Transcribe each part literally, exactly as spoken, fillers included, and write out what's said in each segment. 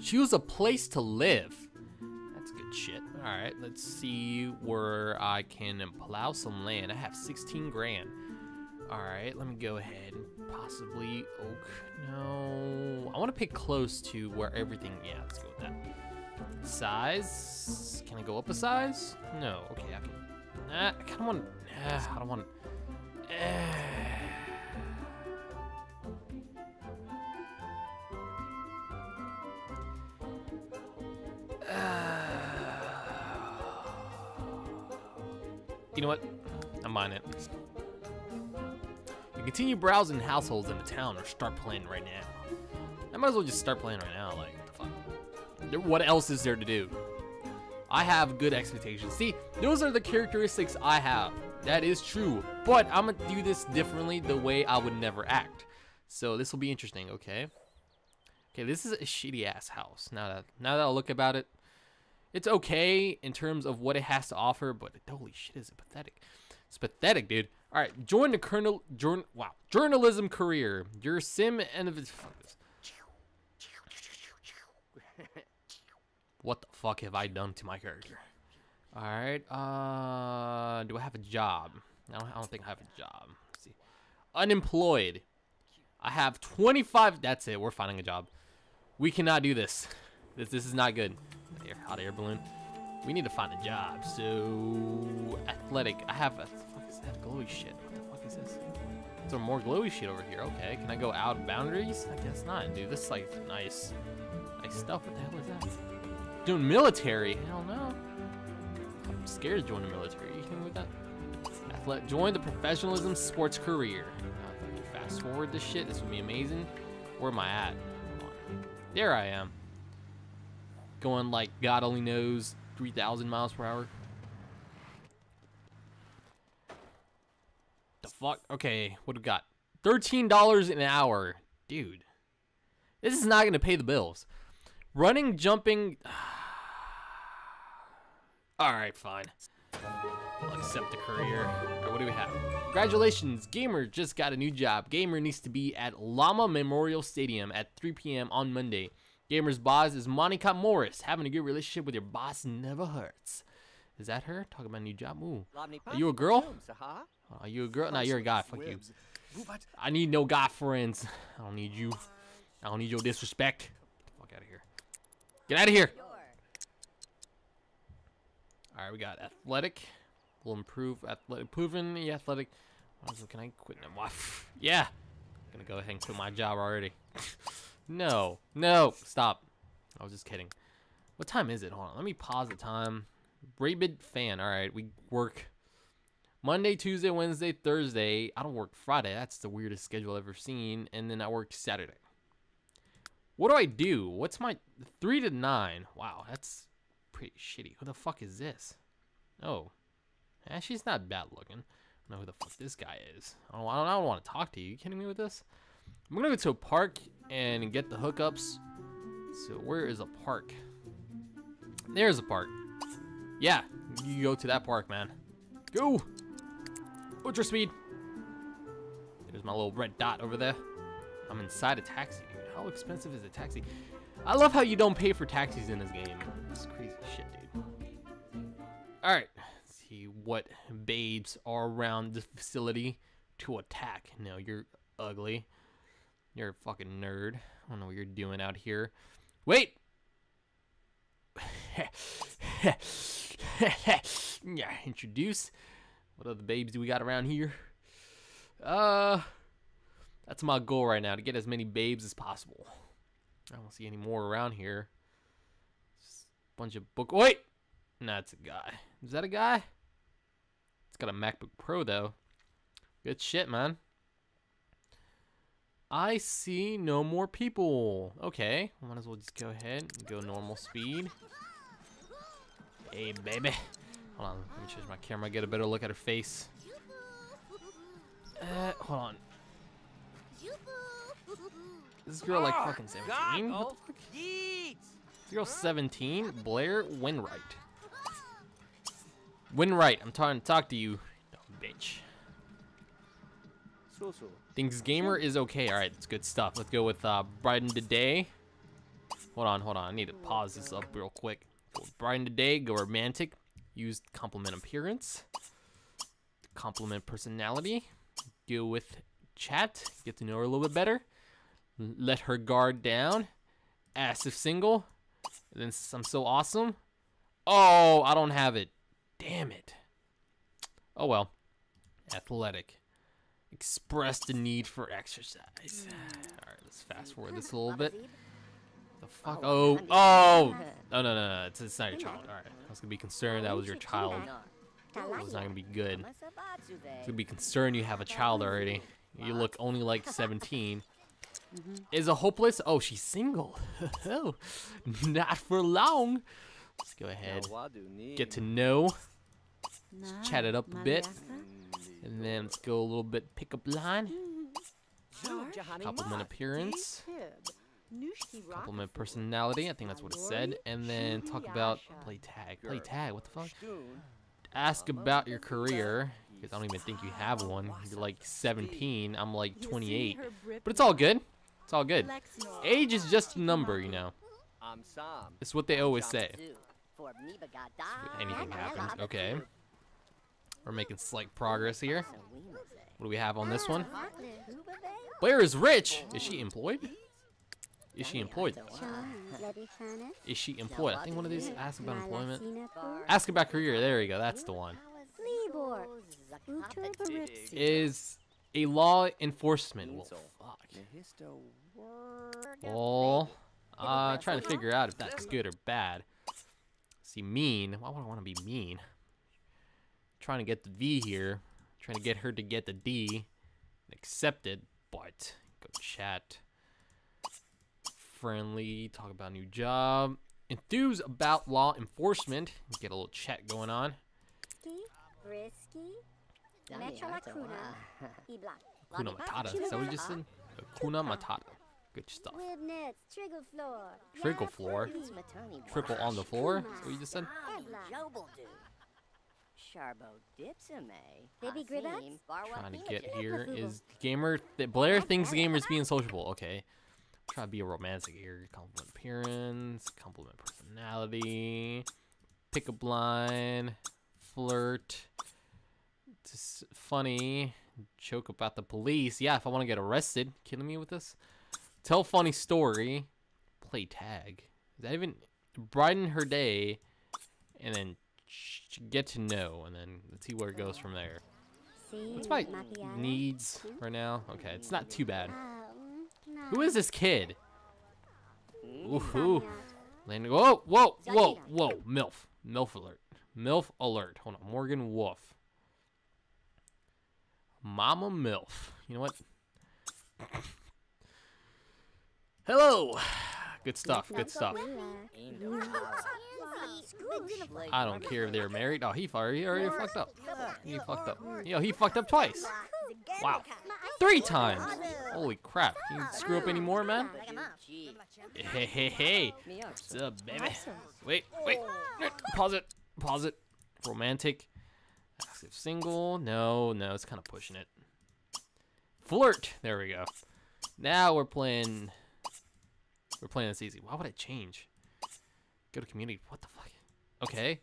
Choose a place to live. That's good shit. Alright, let's see where I can plow some land. I have sixteen grand. Alright, let me go ahead and possibly oak. No. I want to pick close to where everything. Yeah, let's go with that. Size. Can I go up a size? No. Okay, I can. Nah, I kind of want. Nah, I don't want. Uh, You know what? I'm on it. You continue browsing households in the town or start playing right now. I might as well just start playing right now. Like, what the fuck? What else is there to do? I have good expectations. See, those are the characteristics I have. That is true. But I'm going to do this differently, the way I would never act. So this will be interesting, okay? Okay, this is a shitty-ass house. Now that, now that I look about it. It's okay in terms of what it has to offer, but holy shit, is it pathetic. It's pathetic, dude. All right, join the colonel, journ, wow, journalism career. Your sim and fuck this. What the fuck have I done to my character? All right, uh, do I have a job? I don't, I don't think I have a job. Let's see, unemployed. I have twenty-five. That's it. We're finding a job. We cannot do this. This, this is not good. Air, hot air balloon. We need to find a job. So athletic. I have a. What the fuck is that glowy shit? What the fuck is this? There's more glowy shit over here. Okay, can I go out of boundaries? I guess not, dude. This is like nice, nice stuff. What the hell is that? Doing military? Hell no. I'm scared to join the military. You can with that. Athletic. Join the professionalism sports career. Uh, fast forward this shit. This would be amazing. Where am I at? Come on. There I am. Going like God only knows three thousand miles per hour. The fuck? Okay, what do we got? thirteen dollars an hour. Dude. This is not going to pay the bills. Running, jumping. Alright, fine. I'll accept the career. Alright, what do we have? Congratulations, Gamer just got a new job. Gamer needs to be at Llama Memorial Stadium at three P M on Monday. Gamer's boss is Monica Morris. Having a good relationship with your boss never hurts. Is that her? Talking about a new job. Ooh. Are you a girl? Are you a girl? Nah, you're a guy. Fuck you. I need no guy friends. I don't need you. I don't need your disrespect. Fuck out of here. Get out of here. Alright, we got athletic. We'll improve athletic. Proven the athletic. Can I quit now? Yeah. I'm going to go ahead and quit my job already. No, no, stop. I was just kidding. What time is it? Hold on, let me pause the time. Rabid fan, all right, we work Monday, Tuesday, Wednesday, Thursday. I don't work Friday, that's the weirdest schedule I've ever seen. And then I work Saturday. What do I do? What's my, three to nine? Wow, that's pretty shitty. Who the fuck is this? Oh, eh, she's not bad looking. I don't know who the fuck this guy is. Oh, I don't, I don't want to talk to you. You kidding me with this? I'm gonna go to a park and get the hookups. So where is a park? There's a park. Yeah, you go to that park, man. Go! Ultra speed. There's my little red dot over there. I'm inside a taxi, dude. How expensive is a taxi? I love how you don't pay for taxis in this game. It's crazy shit, dude. Alright, let's see what babes are around the facility to attack. No, you're ugly. You're a fucking nerd. I don't know what you're doing out here. Wait! Yeah, introduce. What other babes do we got around here? Uh, that's my goal right now, to get as many babes as possible. I don't see any more around here. Just a bunch of book. Wait! Nah, it's a guy. Is that a guy? It's got a MacBook Pro, though. Good shit, man. I see no more people. Okay, might as well just go ahead and go normal speed. Hey, baby. Hold on, let me change my camera, get a better look at her face. Uh, hold on. Is this girl like fucking seventeen? What the fuck? This girl's seventeen, Blair Winright. Winright, I'm trying to talk to you, dumb bitch. Thinks Gamer is okay. All right, it's good stuff. Let's go with uh, Brighten the Day. Hold on, hold on. I need to pause this up real quick. Go brighten the day, go romantic. Use compliment appearance. Compliment personality. Deal with chat. Get to know her a little bit better. Let her guard down. Ask if single. And then I'm so awesome. Oh, I don't have it. Damn it. Oh well. Athletic. Express the need for exercise. Alright, let's fast forward this a little bit. The fuck? Oh, oh! No, no, no, no. It's, it's not your child. Alright. I was gonna be concerned that was your child. It was not gonna be good. It's gonna be concerned you have a child already. You look only like seventeen. Is a hopeless? Oh, she's single. Oh, not for long. Let's go ahead. Get to know. Let's chat it up a bit. And then let's go a little bit pickup line. Compliment appearance. Compliment personality. I think that's what it said. And then talk about play tag. Play tag. What the fuck? Ask about your career. Because I don't even think you have one. You're like seventeen. I'm like twenty-eight. But it's all good. It's all good. Age is just a number, you know. It's what they always say. So anything happens. Okay. We're making slight progress here. What do we have on this one? Blair is rich. Is she employed? Is she employed? Is she employed? I think one of these asks about employment. Ask about career. There you go. That's the one. Is a law enforcement. Well, fuck. Well, uh, trying to figure out if that's good or bad. See, mean. Why would I want to be mean? Trying to get the V here, trying to get her to get the D, accepted, but go chat, friendly, talk about a new job, enthuse about law enforcement, get a little chat going on. Hakuna Matata, is that what you just said? Hakuna Matata, good stuff. Trickle floor, trickle on the floor, is that what you just said? Trying to get here is gamer. Th Blair thinks gamers being sociable. Okay, try to be a romantic here. Compliment appearance, compliment personality, pick up line, flirt, just funny, joke about the police. Yeah, if I want to get arrested, kidding me with this. Tell funny story, play tag. Is that even brighten her day, and then. Get to know, and then let's see where it goes from there. What's my needs right now? Okay, it's not too bad. Who is this kid? Woohoo! Whoa, whoa, whoa, whoa! MILF, MILF alert, MILF alert. Hold on, Morgan Wolf, Mama MILF. You know what? Hello. Good stuff. Good stuff. I don't care if they're married. Oh, he already, he already fucked up. He fucked up. Yo, he fucked up twice. Wow. Three times. Holy crap. You didn't screw up anymore, man? Hey, hey, hey. What's up, baby? Wait, wait. Pause it. Pause it. Romantic. Ask if single. No, no. It's kind of pushing it. Flirt. There we go. Now we're playing... We're playing this easy. Why would I change? Go to community. What the fuck? Okay.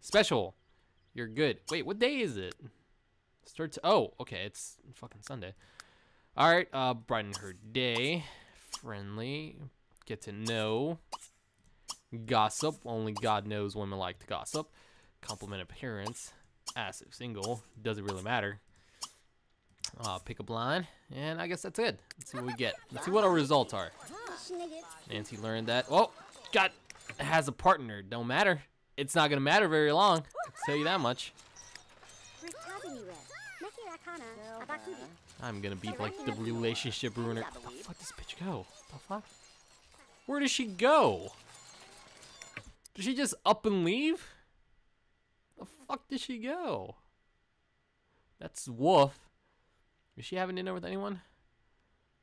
Special. You're good. Wait, what day is it? Starts. Oh, okay. It's fucking Sunday. All right. Uh, brighten her day. Friendly. Get to know. Gossip. Only God knows women like to gossip. Compliment appearance. Ask if single. Doesn't really matter. Uh, pick up line. And I guess that's it. Let's see what we get. Let's see what our results are. Nancy learned that. Oh, God has a partner. Don't matter. It's not gonna matter very long. I'll tell you that much. I'm gonna be like the relationship ruiner. Where the fuck does this bitch go? The fuck? Where does she go? Did she just up and leave? The fuck did she go? That's Wolf. Is she having dinner with anyone?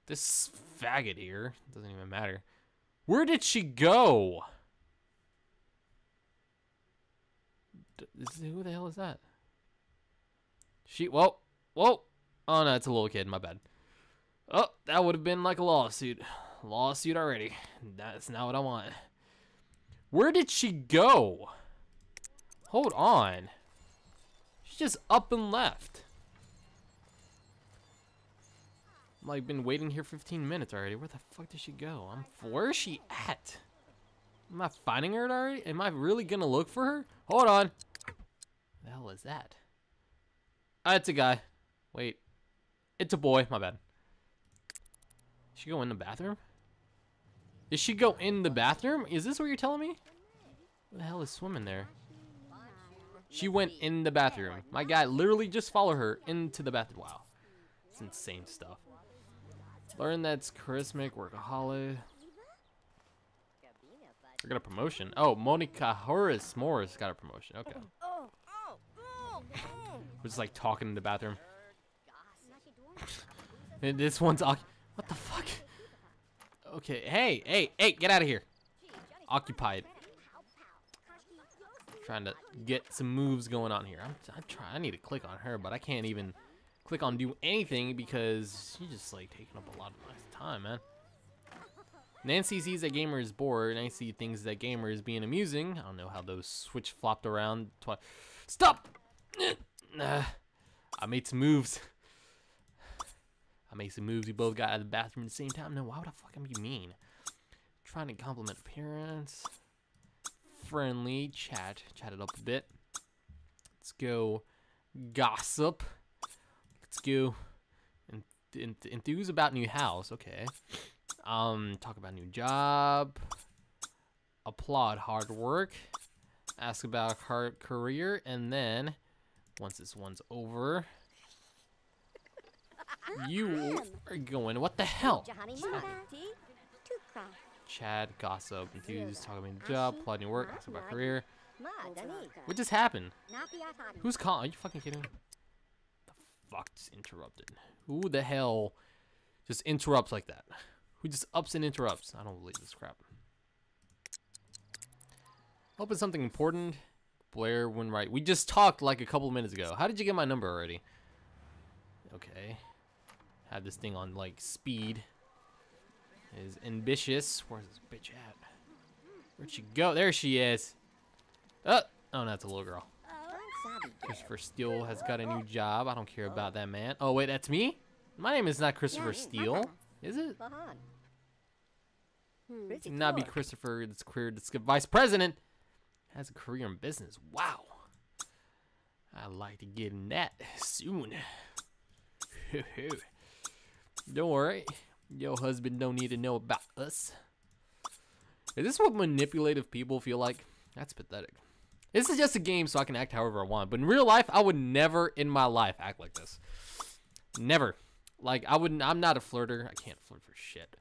This faggot here, doesn't even matter. Where did she go? D is, who the hell is that? She, whoa, whoa. Oh no, it's a little kid, my bad. Oh, that would have been like a lawsuit. lawsuit already. That's not what I want. Where did she go? Hold on. She just up and left. I've like, been waiting here fifteen minutes already. Where the fuck did she go? I'm, where is she at? Am I finding her already? Am I really gonna look for her? Hold on. The hell is that? Ah, it's a guy. Wait. It's a boy. My bad. Did she go in the bathroom? Did she go in the bathroom? Is this what you're telling me? What the hell is swimming there? She went in the bathroom. My guy literally just followed her into the bathroom. Wow. It's insane stuff. Learn that's charismatic, workaholic. I got a promotion. Oh, Monica Morris Morris got a promotion. Okay. We're just like talking in the bathroom. And this one's occupied. What the fuck? Okay. Hey, hey, hey, get out of here. Occupied. Trying to get some moves going on here. I'm, I'm trying. I need to click on her, but I can't even click on do anything because she's just like taking up a lot of my time, man. Nancy sees that gamer is bored. Nancy thinks that gamer is being amusing. I don't know how those switch flopped around. Twi Stop! uh, I made some moves. I made some moves. We both got out of the bathroom at the same time. No, why would I fucking be mean? Trying to compliment appearance. Friendly chat. Chat it up a bit. Let's go gossip. Let's go en en enthuse about new house. Okay. Um, talk about new job, applaud hard work, ask about hard career, and then once this one's over, you are going. What the hell? Chad, gossip, enthuse, talk about new job, applaud new work, ask about career. What just happened? Who's calling? Are you fucking kidding me? The fuck just interrupted? Who the hell just interrupts like that? Who just ups and interrupts? I don't believe this crap. Hope it's something important. Blair Winright. We just talked like a couple minutes ago. How did you get my number already? Okay. Had this thing on like speed. It is ambitious. Where's this bitch at? Where'd she go? There she is. Oh, oh no, that's a little girl. Christopher Steele has got a new job. I don't care about that, man. Oh wait, that's me? My name is not Christopher Steele. Is it? Hmm. Not be Christopher. It's career. It's vice president. Has a career in business. Wow. I'd like to get in that soon. Don't worry. Your husband don't need to know about us. Is this what manipulative people feel like? That's pathetic. This is just a game, so I can act however I want. But in real life, I would never in my life act like this. Never. Like I wouldn't. I'm not a flirter. I can't flirt for shit.